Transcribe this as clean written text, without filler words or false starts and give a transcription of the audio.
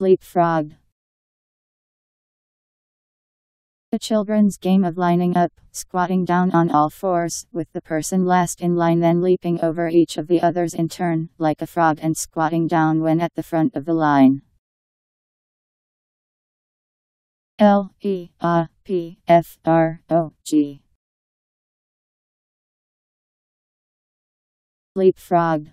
Leapfrog. A children's game of lining up, squatting down on all fours, with the person last in line then leaping over each of the others in turn, like a frog, and squatting down when at the front of the line. L-E-A-P-F-R-O-G. Leapfrog.